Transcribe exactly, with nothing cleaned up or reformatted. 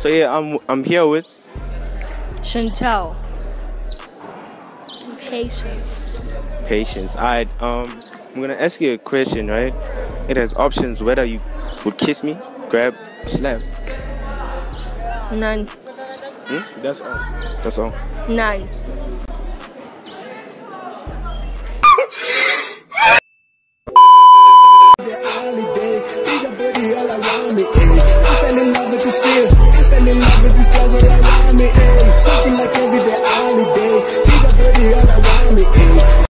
So yeah, I'm I'm here with Chantel. Patience. Patience. Alright, um I'm gonna ask you a question, right? It has options whether you would kiss me, grab, or slap. None. Hmm? That's all. That's all. None.